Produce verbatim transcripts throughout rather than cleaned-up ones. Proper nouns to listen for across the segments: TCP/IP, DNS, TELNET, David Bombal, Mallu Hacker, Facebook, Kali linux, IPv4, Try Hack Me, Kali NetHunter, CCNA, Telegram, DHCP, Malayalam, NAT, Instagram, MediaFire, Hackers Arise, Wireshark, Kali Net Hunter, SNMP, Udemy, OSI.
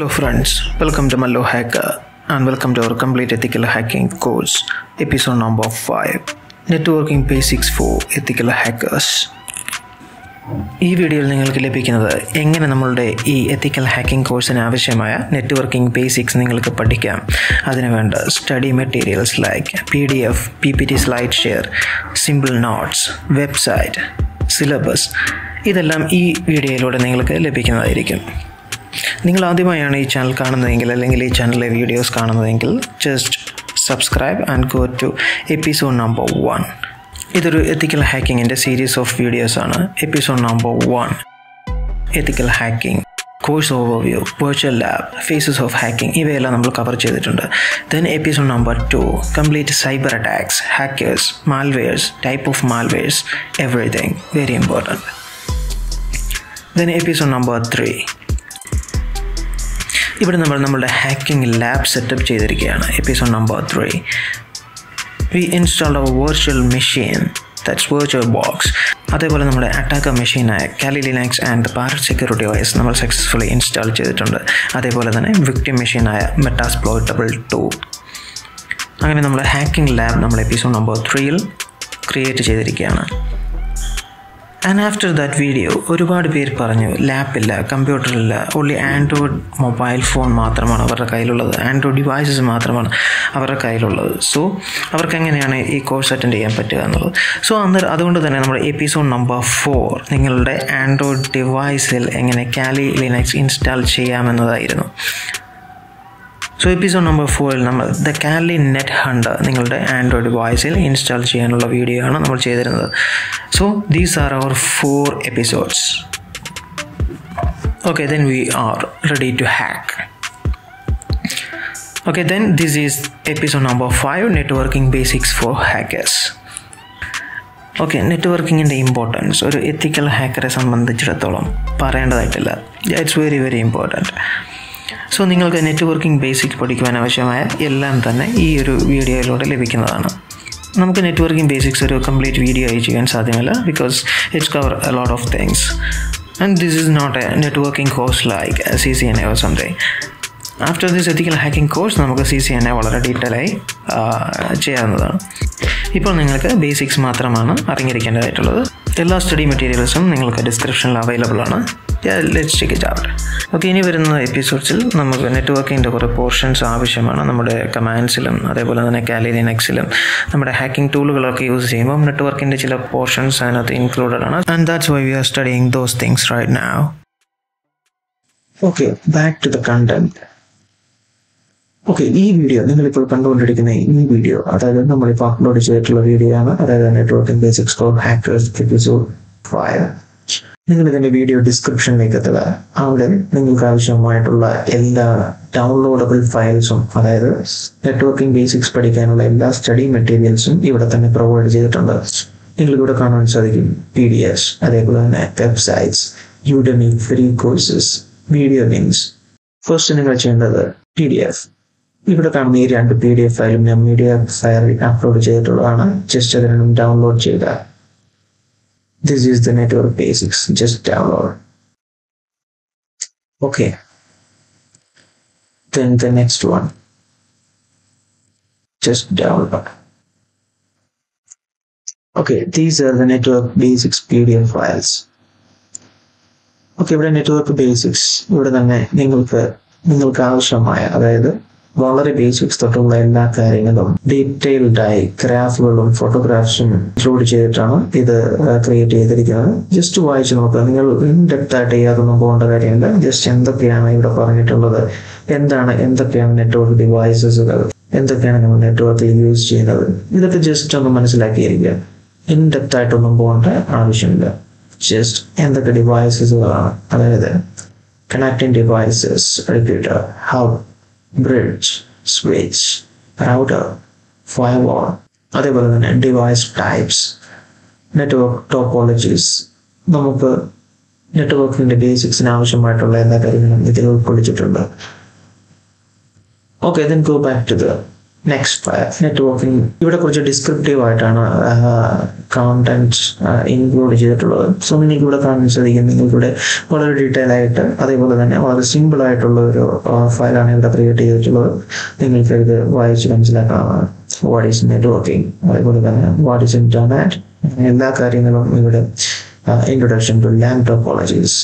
Hello friends, welcome to Mallu Hacker and welcome to our complete ethical hacking course, episode number five, Networking Basics for Ethical Hackers. ഈ വീഡിയോയിൽ നിങ്ങൾക്ക് ലഭിക്കുന്നത് എങ്ങനെ നമ്മളുടെ ഈ എത്തിക്കൽ hacking കോഴ്സിന് ആവശ്യമായ നെറ്റ്വർക്കിംഗ് ബേസിക്സ് നിങ്ങൾക്ക് പഠിക്കാം. അതിനുവേണ്ട study materials like P D F, P P T, slide share, simple notes, website, syllabus ഇതെല്ലാം ഈ വീഡിയോയിലൂടെ നിങ്ങൾക്ക് ലഭിക്കുന്നതായിരിക്കും. നിങ്ങൾ ആദ്യമായാണ് ഈ ചാനൽ കാണുന്നതെങ്കിൽ അല്ലെങ്കിൽ ഈ ചാനലിലെ വീഡിയോസ് കാണുന്നതെങ്കിൽ just subscribe and go to episode number one. ഇതൊരു എത്തിക്കൽ ഹാക്കിങ്ങിൻ്റെ സീരീസ് ഓഫ് വീഡിയോസാണ്. Episode number one, ethical hacking, course overview, virtual lab, phases of hacking ഇവയെല്ലാം നമ്മൾ കവർ ചെയ്തിട്ടുണ്ട്. Then episode number two, complete cyber attacks, hackers, malwares, type of malwares, everything very important. Then episode number three, ഇവിടെ നമ്മൾ നമ്മുടെ hacking lab setup ചെയ്തിരിക്കുകയാണ്. Episode number three, we installed our virtual machine, that's virtual box. അതേപോലെ നമ്മുടെ attacker മെഷീനായ Kali Linux and Parrot security vice നമ്മൾ successfully install ചെയ്തിട്ടുണ്ട്. അതേപോലെ തന്നെ വിക്ടിം മെഷീനായ മെറ്റാസ്പ്ലോയിറ്റബിൾ ടു. അങ്ങനെ നമ്മുടെ ഹാക്കിംഗ് ലാബ് നമ്മൾ എപ്പിസോഡ് നമ്പർ ത്രീയിൽ ക്രിയേറ്റ് ചെയ്തിരിക്കുകയാണ്. ആൻഡ് ആഫ്റ്റർ ദാറ്റ് വീഡിയോ ഒരുപാട് പേര് പറഞ്ഞു ലാപ്പില്ല, കമ്പ്യൂട്ടറില്ല, ഓൺലി ആൻഡ്രോയിഡ് മൊബൈൽ ഫോൺ മാത്രമാണ് അവരുടെ കയ്യിലുള്ളത്, ആൻഡ്രോയിഡ് ഡിവൈസസ് മാത്രമാണ് അവരുടെ കയ്യിലുള്ളത്. സോ അവർക്ക് എങ്ങനെയാണ് ഈ കോഴ്സ് അറ്റൻഡ് ചെയ്യാൻ പറ്റുക എന്നുള്ളത്. സോ അന്നേരം അതുകൊണ്ട് തന്നെ നമ്മുടെ എപ്പിസോഡ് നമ്പർ ഫോർ, നിങ്ങളുടെ ആൻഡ്രോയിഡ് ഡിവൈസിൽ എങ്ങനെ കാലി ലിനക്സ് ഇൻസ്റ്റാൾ ചെയ്യാമെന്നതായിരുന്നു. സോ എപ്പിസോഡ് നമ്പർ ഫോറിൽ നമ്മൾ ദ കാലി നെറ്റ് ഹണ്ടർ നിങ്ങളുടെ ആൻഡ്രോയിഡ് ഡിവൈസിൽ ഇൻസ്റ്റാൾ ചെയ്യാനുള്ള വീഡിയോ ആണ് നമ്മൾ ചെയ്തിരുന്നത്. So these are our four episodes. Okay, then we are ready to hack. Okay, then this is episode number five, networking basics for hackers. Okay, നെറ്റ്വർക്കിങ്ങിൻ്റെ importance ഒരു ethical ഹാക്കറെ സംബന്ധിച്ചിടത്തോളം പറയേണ്ടതായിട്ടില്ല. It's very very important. So നിങ്ങൾക്ക് networking basics പഠിക്കുവാൻ ആവശ്യമായ എല്ലാം തന്നെ ഈ ഒരു വീഡിയോയിലൂടെ ലഭിക്കുന്നതാണ്. നമുക്ക് നെറ്റ്വർക്കിംഗ് ബേസിക്സ് ഒരു കംപ്ലീറ്റ് വീഡിയോ ആയി ചെയ്യാൻ സാധ്യമല്ല, because it's cover a lot of things and this is not a networking course like C C N A or something. After this ethical hacking course നമുക്ക് സി സി എൻ എ വളരെ detail ആയി ചെയ്യാവുന്നതാണ്. ഇപ്പോൾ നിങ്ങൾക്ക് basics മാത്രമാണ് അറിഞ്ഞിരിക്കേണ്ടതായിട്ടുള്ളത്. എല്ലാ study മെറ്റീരിയൽസും നിങ്ങൾക്ക് ഡിസ്ക്രിപ്ഷനിൽ അവൈലബിൾ ആണ്. Let's check it out. Okay, ഇനി വരുന്ന എപ്പിസോഡ്സിൽ നമുക്ക് നെറ്റ്വർക്കിൻ്റെ കുറേ പോർഷൻസ് ആവശ്യമാണ്. നമ്മുടെ കമാൻഡ്സിലും അതേപോലെ തന്നെ കാലി ലിനക്സിലും നമ്മുടെ ഹാക്കിംഗ് ടൂളുകളൊക്കെ യൂസ് ചെയ്യുമ്പോൾ നെറ്റ്വർക്കിൻ്റെ ചില പോർഷൻസ് അതിനകത്ത് ഇൻക്ലൂഡഡ് ആണ്. And that's why we are studying those things right now. Okay, back to the content. Okay, ഈ വീഡിയോ നിങ്ങളിപ്പോൾ കണ്ടുകൊണ്ടിരിക്കുന്ന ഈ വീഡിയോ, അതായത് നമ്മളിപ്പോൾ അപ്ലോഡ് ചെയ്തിട്ടുള്ള വീഡിയോ ആണ്, അതായത് networking basics for hackers episode five. നിങ്ങൾ ഇതിന്റെ വീഡിയോ ഡിസ്ക്രിപ്ഷനിലേക്ക് എത്തുക. അവിടെ നിങ്ങൾക്ക് ആവശ്യമായിട്ടുള്ള എല്ലാ ഡൗൺലോഡബിൾ ഫയൽസും, അതായത് നെറ്റ്വർക്കിംഗ് ബേസിക്സ് പഠിക്കാനുള്ള എല്ലാ സ്റ്റഡി മെറ്റീരിയൽസും ഇവിടെ തന്നെ പ്രൊവൈഡ് ചെയ്തിട്ടുണ്ട്. നിങ്ങളിവിടെ കാണാൻ സാധിക്കും പി ഡി എഫ്, അതേപോലെ തന്നെ websites, Udemy free courses, video links. First നിങ്ങൾ ചെയ്യേണ്ടത് പി ഡി എഫ്. ഇവിടെ കാണുന്ന ഈ രണ്ട് പി ഡി എഫ് ഫയലും ഞാൻ മീഡിയ ഫയലിൽ അപ്ലോഡ് ചെയ്തിട്ടുള്ളതാണ്. ജസ്റ്റ് അതിനും ഡൗൺലോഡ് ചെയ്യുക. This is the network basics. Just download. Okay. Then the next one. Just download. Okay. These are the network basics P D F files. Okay. But network basics. But then, Ningalka, Ningalka avashyamaya. Adayathu. വളരെ basics തൊട്ടുള്ള എല്ലാ കാര്യങ്ങളും ഡീറ്റെയിൽഡായി ഗ്രാഫുകളും ഫോട്ടോഗ്രാഫ്സും include ചെയ്തിട്ടാണ് ഇത് create ചെയ്തിരിക്കുന്നത്. Just വായിച്ചു നോക്കുക. നിങ്ങൾ ഇൻഡെപ്ത് ആയിട്ട് യാതൊന്നും പോകേണ്ട കാര്യമില്ല. ജസ്റ്റ് എന്തൊക്കെയാണ് ഇവിടെ പറഞ്ഞിട്ടുള്ളത്, എന്താണ് എന്തൊക്കെയാണ് നെറ്റ്വർക്ക് ഡിവൈസസുകൾ, എന്തൊക്കെയാണ് നമ്മൾ നെറ്റ്വർക്കിൽ യൂസ് ചെയ്യുന്നത്, ഇതൊക്കെ ജസ്റ്റ് ഒന്ന് മനസ്സിലാക്കിയിരിക്കുക. ഇൻഡെപ്ത് ആയിട്ടൊന്നും പോകേണ്ട ആവശ്യമില്ല. ജസ്റ്റ് എന്തൊക്കെ ഡിവൈസസുകളാണ്, അതായത് connecting devices, repeater, hub, bridge, switch, router, firewall, അതേപോലെ തന്നെ ഡിവൈസ് ടൈപ്സ്, നെറ്റ്വർക്ക് ടോപ്പോളജീസ്. നമുക്ക് നെറ്റ്വർക്കിൻ്റെ ബേസിക്സിന് ആവശ്യമായിട്ടുള്ള എല്ലാ കാര്യങ്ങളും ഇതിൽ ഉൾക്കൊള്ളിച്ചിട്ടുണ്ട്. Okay, then go back to the Next, networking. ഇവിടെ കുറച്ച് ഡിസ്ക്രിപ്റ്റീവ് ആയിട്ടാണ് കോണ്ടന്റ് ഇൻക്ലൂഡ് ചെയ്തിട്ടുള്ളത്. സോ നിങ്ങൾക്ക് ഇവിടെ കാണാൻ സാധിക്കും, നിങ്ങൾക്കിവിടെ വളരെ ഡീറ്റെയിൽ ആയിട്ട് അതേപോലെ തന്നെ വളരെ സിമ്പിൾ ആയിട്ടുള്ള ഒരു ഫയലാണ് ഇവിടെ ക്രിയേറ്റ് ചെയ്തിട്ടുള്ളത്. നിങ്ങൾക്ക് ഇത് വായിച്ച് മനസ്സിലാക്കാം വാട്ട് ഈസ് നെറ്റ്വർക്കിംഗ്, അതേപോലെ തന്നെ വാട്ട് ഈസ് ഇന്റർനെറ്റ്, എല്ലാ കാര്യങ്ങളും ഇവിടെ introduction to LAN topologies,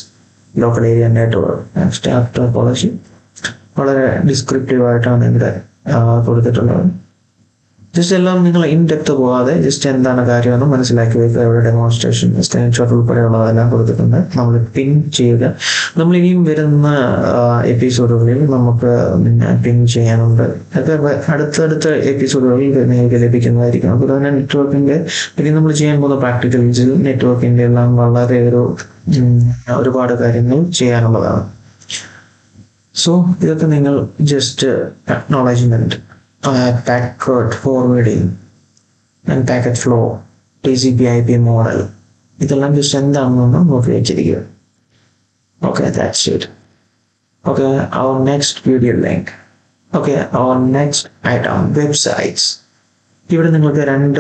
local area network, star topology വളരെ ഡിസ്ക്രിപ്റ്റീവ് ആയിട്ടാണ് ഇവിടെ കൊടുത്തിട്ടുള്ളത്. ജസ്റ്റ് എല്ലാം നിങ്ങൾ ഇൻ ഡെപ്ത് പോകാതെ ജസ്റ്റ് എന്താണ് കാര്യമെന്ന് മനസ്സിലാക്കി വെക്കുക. ഇവിടെ ഡെമോൺസ്ട്രേഷൻ സ്ക്രീൻഷോട്ട് ഉൾപ്പെടെയുള്ളതെല്ലാം കൊടുത്തിട്ടുണ്ട്. നമ്മൾ പിൻ ചെയ്യുക. നമ്മൾ ഇനിയും വരുന്ന എപ്പിസോഡുകളിൽ നമുക്ക് പിൻ ചെയ്യാനുണ്ട്. അതൊക്കെ അടുത്തടുത്ത എപ്പിസോഡുകളിൽ നിങ്ങൾക്ക് ലഭിക്കുന്നതായിരിക്കും. അതുപോലെ തന്നെ നെറ്റ്വർക്കിൻ്റെ ഇനി നമ്മൾ ചെയ്യാൻ പോകുന്ന പ്രാക്ടിക്കൽസിൽ നെറ്റ്വർക്കിൻ്റെ എല്ലാം വളരെ ഒരു ഒരുപാട് കാര്യങ്ങൾ ചെയ്യാനുള്ളതാണ്. സോ ഇതൊക്കെ നിങ്ങൾ just acknowledgement, packet forwarding and packet flow, T C P I P model, ഇതെല്ലാം ജസ്റ്റ് എന്താണെന്ന് നോക്കി വെച്ചിരിക്കുക. Okay, that's it. Okay, our next video link. Okay, our next item websites. ഇവിടെ നിങ്ങൾക്ക് രണ്ട്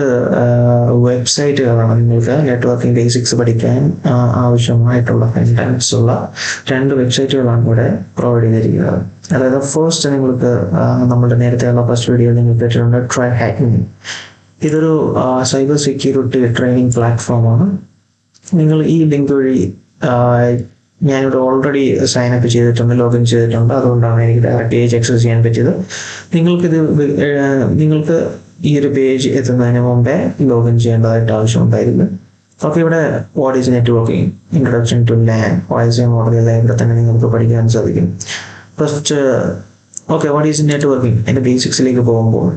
വെബ്സൈറ്റുകളാണ് നിങ്ങൾക്ക് നെറ്റ്വർക്കിംഗ് ബേസിക്സ് പഠിക്കാൻ ആവശ്യമായിട്ടുള്ള കണ്ടന്റ്സ് ഉള്ള രണ്ട് വെബ്സൈറ്റുകളാണ് ഇവിടെ പ്രൊവൈഡ് ചെയ്തിരിക്കുന്നത്. അതായത് ഫസ്റ്റ് നിങ്ങൾക്ക് നമ്മുടെ നേരത്തെയുള്ള ഫസ്റ്റ് വീഡിയോയിൽ നിങ്ങൾ കേട്ടിട്ടുണ്ട് ട്രൈ ഹാക്കിംഗ്. ഇതൊരു സൈബർ സെക്യൂരിറ്റി ട്രെയിനിങ് പ്ലാറ്റ്ഫോമാണ്. നിങ്ങൾ ഈ ലിങ്ക് വഴി, ഞാനിവിടെ ഓൾറെഡി സൈൻ അപ്പ് ചെയ്തിട്ടുണ്ട്, ലോഗിൻ ചെയ്തിട്ടുണ്ട്, അതുകൊണ്ടാണ് എനിക്ക് ഡയറക്റ്റ് പേജ് ആക്സസ് ചെയ്യാൻ പറ്റിയത്. നിങ്ങൾക്കിത് നിങ്ങൾക്ക് ഈ ഒരു പേജ് എത്തുന്നതിന് മുമ്പേ ലോഗിൻ ചെയ്യേണ്ടതായിട്ട് ആവശ്യമുണ്ടായിരുന്നു. ഓക്കെ, ഇവിടെ what is networking, introduction to LAN, OSI model, എല്ലാം ഇവിടെ തന്നെ നിങ്ങൾക്ക് പഠിക്കാൻ സാധിക്കും. First okay, what is networking എൻ്റെ ബേസിക്സിലേക്ക് പോകുമ്പോൾ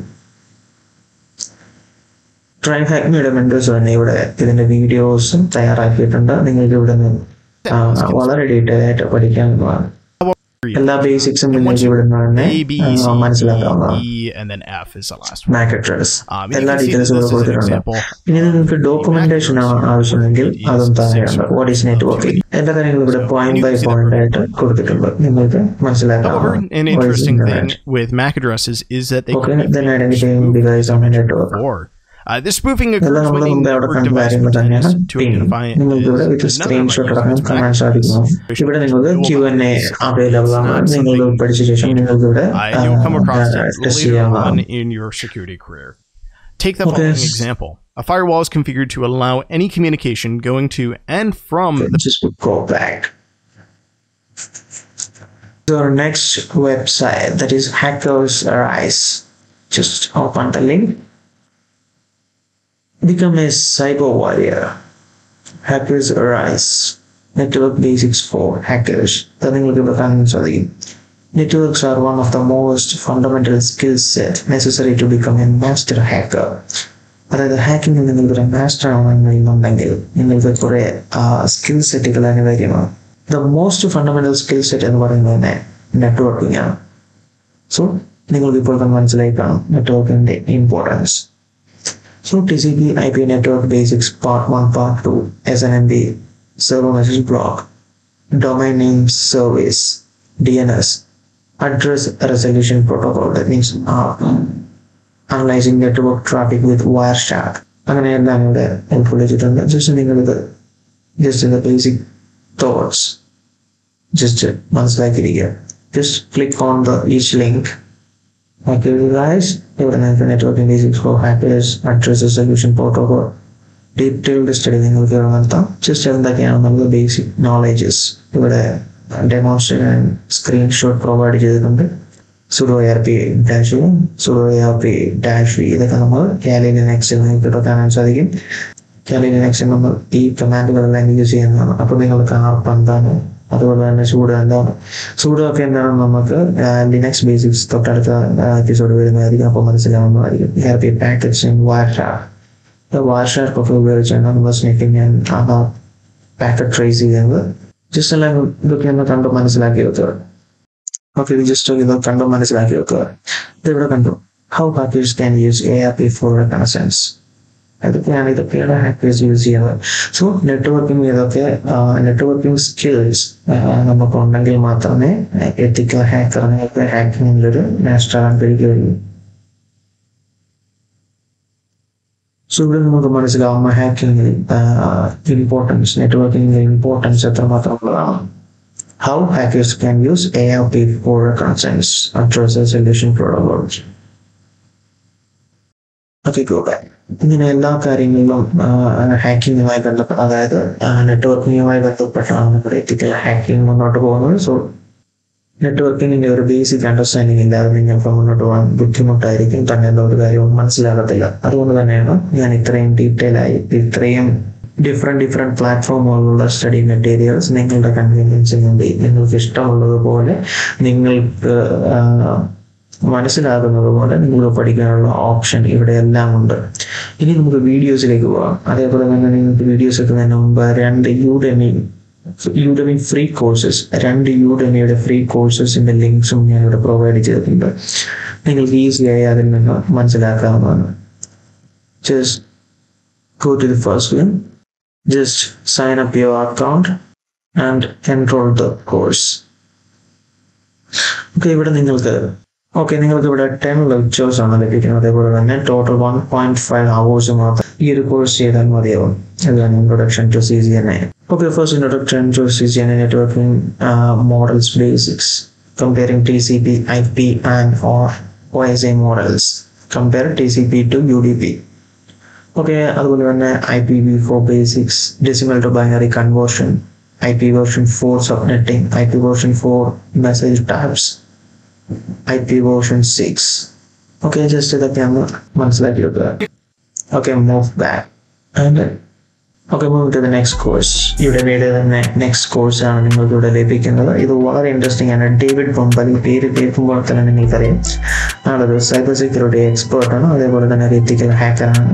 ട്രൈ ഹാക്മിയുടെ മെന്റേഴ്സ് തന്നെ ഇവിടെ ഇതിൻ്റെ വീഡിയോസും തയ്യാറാക്കിയിട്ടുണ്ട്. നിങ്ങൾക്ക് ഇവിടെ നിന്ന് വളരെ ഡീറ്റെയിൽ ആയിട്ട് പഠിക്കാവുന്നതാണ്. എല്ലാ ബേസിക്സും നിങ്ങൾക്ക് ഇവിടെ തന്നെ മനസ്സിലാക്കാവുന്നതാണ്. മാക് അഡ്രസ്, എല്ലാ ഡീറ്റെയിൽസും ഇവിടെ കൊടുത്തിട്ടുണ്ട്. ഇനി നിങ്ങൾക്ക് ഡോക്യുമെന്റേഷൻ ആവശ്യമെങ്കിൽ അതും താഴെയുണ്ട്. വാട്ട് ഈസ് നെറ്റ്വർക്കിംഗ്, എല്ലാ കാര്യങ്ങളും ഇവിടെ പോയിന്റ് ബൈ പോയിന്റ് ആയിട്ട് കൊടുത്തിട്ടുണ്ട്, നിങ്ങൾക്ക് മനസ്സിലാക്കാം. Uh, this spoofing occurs yeah, when a network device pretends to identify as another Q and A available on the uh, You'll come across uh, it later on in your security career. Take the following okay. example. A firewall is configured to allow any communication going to and from okay, the... Just go back. Your next website, that is Hackers Arise. Just open the link. Become a cyber warrior. Hackers Arise. Network basics for hackers. Networks are one of the most fundamental skill set necessary to become a master hacker. അതായത് hacking നിങ്ങൾക്ക് ഒരു master ആവണമെന്നുണ്ടെങ്കിൽ നിങ്ങൾക്ക് കുറെ skill സെറ്റുകൾ അനിവാര്യമാണ്. The most fundamental skill set എന്ന് പറയുന്നത് തന്നെ നെറ്റ്വർക്കിംഗ് ആണ്. സോ നിങ്ങൾക്ക് ഇപ്പോൾ തന്നെ മനസ്സിലായി കാണും നെറ്റ്വർക്കിന്റെ importance. So T C P I P network basics part one, part two, S N M P, server message block, domain name service, D N S, address resolution protocol, that means A R P, analyzing network traffic with Wireshark. Just the basic thoughts, just once like it here, just click on the each link. Hackers Arise, networking basics for hackers, address resolution protocol, detailed study, just the basic knowledges. You would have demonstrated and screenshot provided sudo arp-u, sudo arp-v, the number, Kali Net Hunter, Kali Net Hunter, E command language, അതുപോലെ തന്നെ pseudo എന്താണ്, pseudo ഒക്കെ എന്താണ് നമുക്ക് Linux basics തൊട്ടടുത്ത episode വരുന്നതായിരിക്കും, അപ്പോൾ മനസ്സിലാവുന്നതായിരിക്കും. ഹാപ്പി പാക്കറ്റ്സ്, വയർഷാർക്ക്, വയർഷാർക്ക് ഒക്കെ ഉപയോഗിച്ചാണ് നമ്മൾ സ്നേഹിക്കുന്ന പാക്കറ്റ് ട്രേസ് ചെയ്യുന്നത്. ജസ്റ്റ് എല്ലാം ഇതൊക്കെ ഒന്ന് കണ്ടു മനസ്സിലാക്കി വെക്കുക. ഓക്കെ, ഇത് ജസ്റ്റ് ഇത് കണ്ടു മനസ്സിലാക്കി വെക്കുക. ഇതിവിടെ കണ്ടു how hackers can use A R P four reconnaissance. അതൊക്കെയാണ് ഇതൊക്കെയാണ് ഹാക്കേഴ്സ് യൂസ് ചെയ്യുന്നത്. സോ നെറ്റ്വർക്കിംഗ് ഇതൊക്കെ നെറ്റ്വർക്കിംഗ് സ്കിൽസ് നമുക്ക് ഉണ്ടെങ്കിൽ മാത്രമേ എത്തിക്കൽ ഹാക്കർ നിങ്ങൾക്ക് ഹാക്കിങ്ങിലൊരു മാസ്റ്റർ ആകാൻ കഴിയുകയുള്ളൂ. சுடுமுக மனசுக்கு ஆகாம ஹேக்கிங் இம்பார்ட்டன்ஸ், நெட்வொர்க்கிங் இம்பார்ட்டன்ஸ் எத்தனை மாத்திரம் உள்ளதாம். How hackers can use I P v four concerns and trusted solution protocols. Okay, go back. In all cases, hacking is done. Networking is done. Ethical hacking is not. So, networking is a basic understanding. In that, we have to understand buddhimatairik. That is all. That is all. Months later, that is all. That is all. I am trying detail. I am trying. different different platform all study materials ningalda convenience undi ningalku ishtamulladu pole ningalku മനസ്സിലാകുന്നത് പോലെ നിങ്ങൾ പഠിക്കാനുള്ള option ഇവിടെ എല്ലാം ഉണ്ട്. ഇനി നമുക്ക് വീഡിയോസിലേക്ക് പോകാം. അതേപോലെ തന്നെ നിങ്ങൾക്ക് വീഡിയോസ് എത്തുന്നതിന് മുമ്പ് രണ്ട് യുഡെമി യുഡെമി ഫ്രീ കോഴ്സസ് രണ്ട് യുഡെമിയുടെ ഫ്രീ കോഴ്സസിൻ്റെ ലിങ്ക്സും ഞാൻ ഇവിടെ പ്രൊവൈഡ് ചെയ്തിട്ടുണ്ട്. നിങ്ങൾക്ക് ഈസിയായി അതിൽ നിന്ന് മനസ്സിലാക്കാവുന്നതാണ്. Just go to the first link, just sign up your account and enroll the course. Okay, ഇവിടെ നിങ്ങൾക്ക് ഓക്കെ നിങ്ങൾക്ക് ഇവിടെ ടെൻ ലെക്ചേഴ്സ് ആണ് ലഭിക്കുന്നത്. അതേപോലെ തന്നെ total one point five hours മാത്രം ഈ ഒരു കോഴ്സ് ചെയ്താൽ മതിയാവും. അതാണ് introduction to C C N A. Okay, first introduction to C C N A networking models basics comparing T C P I P and or O S I models. Compare T C P to U D P. Okay, അതുപോലെ തന്നെ I P V four basics, decimal to binary conversion, I P version four subnetting, I P version four message taps, I P version six. Okay, just ഇതൊക്കെയാണ് മനസ്സിലാക്കി വെക്കുക. Okay, move back and okay move to the next course. യുഡെമിയുടെ തന്നെ next കോഴ്സാണ് നിങ്ങൾക്ക് ഇവിടെ ലഭിക്കുന്നത്. ഇത് വളരെ ഇൻട്രസ്റ്റിംഗ് ആണ്. ഡേവിഡ് ബോംബൽ, പേര് കേൾക്കുമ്പോൾ തന്നെ നിങ്ങൾക്കറിയാം ആളൊരു സൈബർ സെക്യൂരിറ്റി എക്സ്പേർട്ട് ആണ്. അതേപോലെ തന്നെ ഒരു എത്തിക്കൽ ഹാക്കറാണ്.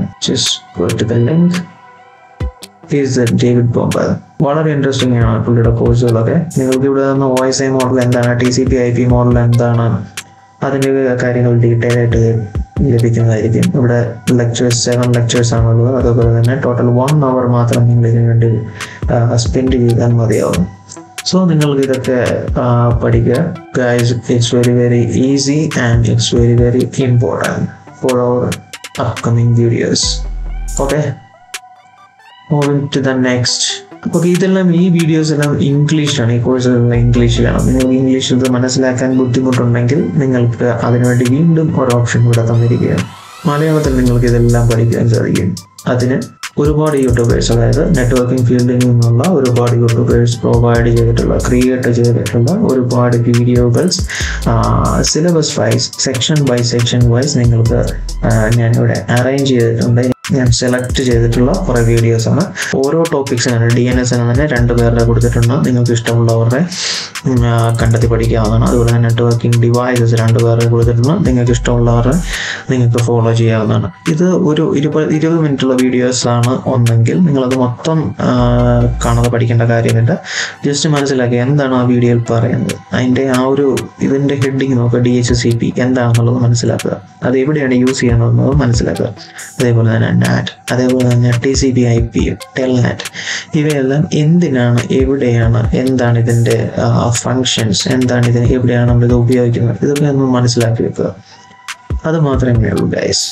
ഡേവിഡ് ബോംബൽ വളരെ ഇൻട്രസ്റ്റിംഗ് ആണ് പുള്ളിയുടെ കോഴ്സുകളൊക്കെ. നിങ്ങൾക്ക് ഇവിടെ നിന്ന് ഒ എസ് ഐ മോഡൽ എന്താണ്, T C P I P model എന്താണ്, അതിൻ്റെ കാര്യങ്ങൾ ഡീറ്റെയിൽ ആയിട്ട് ലഭിക്കുന്നതായിരിക്കും. ഇവിടെ ലെക്ചേഴ്സ് സെവൻ ലെക്ചേഴ്സ് ആണുള്ളത്. അതേപോലെ തന്നെ ടോട്ടൽ വൺ അവർ മാത്രം നിങ്ങൾ ഇതിനു വേണ്ടി സ്പെൻഡ് ചെയ്താൽ മതിയാവും. സോ നിങ്ങൾക്ക് ഇതൊക്കെ പഠിക്കുക guys. It's very very easy and it's very very important for our upcoming videos. Okay, moving to the next. Okay, ഇതെല്ലാം ഈ വീഡിയോസ് എല്ലാം ഇംഗ്ലീഷാണ്. ഈ കോഴ്സുകളെല്ലാം ഇംഗ്ലീഷിലാണ്. നിങ്ങൾക്ക് ഇംഗ്ലീഷിൽ മനസ്സിലാക്കാൻ ബുദ്ധിമുട്ടുണ്ടെങ്കിൽ നിങ്ങൾക്ക് അതിനുവേണ്ടി വീണ്ടും ഒരു ഓപ്ഷൻ ഇവിടെ തന്നിരിക്കുകയാണ്. മലയാളത്തിൽ നിങ്ങൾക്ക് ഇതെല്ലാം പഠിക്കാൻ സാധിക്കും. അതിന് ഒരുപാട് യൂട്യൂബേഴ്സ്, അതായത് നെറ്റ്വർക്കിംഗ് ഫീൽഡിൽ നിന്നുള്ള ഒരുപാട് യൂട്യൂബേഴ്സ് പ്രൊവൈഡ് ചെയ്തിട്ടുള്ള, ക്രിയേറ്റ് ചെയ്തിട്ടുള്ള ഒരുപാട് വീഡിയോകൾസ് syllabus wise, section by section wise നിങ്ങൾക്ക് ഞാനിവിടെ അറേഞ്ച് ചെയ്തിട്ടുണ്ട്. ഞാൻ സെലക്ട് ചെയ്തിട്ടുള്ള കുറേ വീഡിയോസാണ്. ഓരോ ടോപ്പിക്സിനാണ് ഡി എൻ എസ് എന്ന് തന്നെ രണ്ട് പേരുടെ കൊടുത്തിട്ടുണ്ട്. നിങ്ങൾക്ക് ഇഷ്ടമുള്ളവരുടെ കണ്ടെത്തി പഠിക്കാവുന്നതാണ്. അതുപോലെ തന്നെ നെറ്റ്വർക്കിംഗ് ഡിവൈസസ് രണ്ട് പേരുടെ കൊടുത്തിട്ടുണ്ട്. നിങ്ങൾക്ക് ഇഷ്ടമുള്ളവരുടെ നിങ്ങൾക്ക് ഫോളോ ചെയ്യാവുന്നതാണ്. ഇത് ഒരു ഇരുപത് ഇരുപത് മിനിറ്റുള്ള വീഡിയോസാണ്. ഒന്നെങ്കിൽ നിങ്ങളത് മൊത്തം കാണാതെ പഠിക്കേണ്ട കാര്യമില്ല. ജസ്റ്റ് മനസ്സിലാക്കുക എന്താണ് ആ വീഡിയോയിൽ പറയുന്നത്. അതിൻ്റെ ആ ഒരു ഇതിൻ്റെ ഹെഡിങ് നോക്കുക, ഡി എച്ച് സി പി എന്താണെന്നുള്ളത് മനസ്സിലാക്കുക. അത് എവിടെയാണ് യൂസ് ചെയ്യുന്നത് മനസ്സിലാക്കുക. അതേപോലെ തന്നെ നാറ്റ്, അതേപോലെ തന്നെ T C P I P, Telnet, ഇവയെല്ലാം എന്തിനാണ്, എവിടെയാണ്, എന്താണ് ഇതിൻ്റെ ഫങ്ഷൻസ്, എന്താണ് ഇതിന്, എവിടെയാണ് നമ്മളിത് ഉപയോഗിക്കുന്നത്, ഇതൊക്കെ നമ്മൾ മനസ്സിലാക്കി വെക്കുക. അത് മാത്രമേ ഉള്ളൂ ഗൈസ്.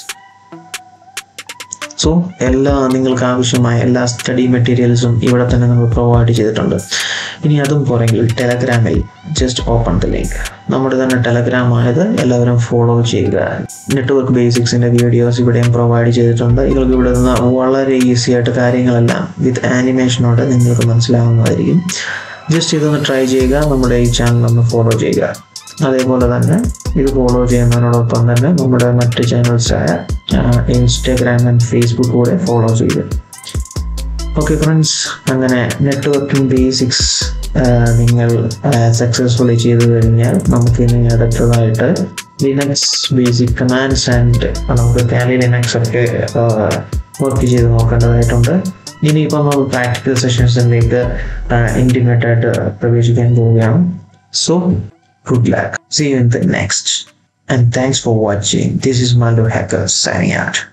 സോ എല്ലാ നിങ്ങൾക്ക് ആവശ്യമായ എല്ലാ സ്റ്റഡി മെറ്റീരിയൽസും ഇവിടെ തന്നെ നമ്മൾ പ്രൊവൈഡ് ചെയ്തിട്ടുണ്ട്. ഇനി അതും പോരെങ്കിൽ ടെലഗ്രാമിൽ ജസ്റ്റ് ഓപ്പൺ ദ ലിങ്ക്. നമ്മുടെ തന്നെ ടെലഗ്രാം ആയത് എല്ലാവരും ഫോളോ ചെയ്യുക. നെറ്റ്വർക്ക് ബേസിക്സിൻ്റെ വീഡിയോസ് ഇവിടെയും പ്രൊവൈഡ് ചെയ്തിട്ടുണ്ട്. നിങ്ങൾക്ക് ഇവിടെ നിന്ന് വളരെ ഈസി ആയിട്ട് കാര്യങ്ങളെല്ലാം വിത്ത് ആനിമേഷനോടെ നിങ്ങൾക്ക് മനസ്സിലാവുന്നതായിരിക്കും. ജസ്റ്റ് ഇതൊന്ന് ട്രൈ ചെയ്യുക. നമ്മുടെ ഈ ചാനൽ ഒന്ന് ഫോളോ ചെയ്യുക. അതേപോലെ തന്നെ ഇത് ഫോളോ ചെയ്യുന്നതിനോടൊപ്പം തന്നെ നമ്മുടെ മറ്റ് ചാനൽസായ ഇൻസ്റ്റാഗ്രാം ആൻഡ് ഫേസ്ബുക്ക് കൂടെ ഫോളോ ചെയ്യും. ഓക്കെ ഫ്രണ്ട്സ്, അങ്ങനെ നെറ്റ്വർക്കിംഗ് ബേസിക്സ് നിങ്ങൾ സക്സസ്ഫുള്ളി ചെയ്തു കഴിഞ്ഞാൽ നമുക്കിനി അടുത്തതായിട്ട് ലിനക്സ് ബേസിക് കമാൻഡ്സ് ആൻഡ് നമുക്ക് കാലി ലിനക്സ് ഒക്കെ വർക്ക് ചെയ്ത് നോക്കേണ്ടതായിട്ടുണ്ട്. ഇനിയിപ്പോൾ നമ്മൾ പ്രാക്ടിക്കൽ സെഷൻസിലേക്ക് ഇൻറ്റിമേറ്റ് ആയിട്ട് പ്രവേശിക്കാൻ പോവുകയാണ്. So good luck. See you in the next. And thanks for watching. This is Mallu Hacker signing out.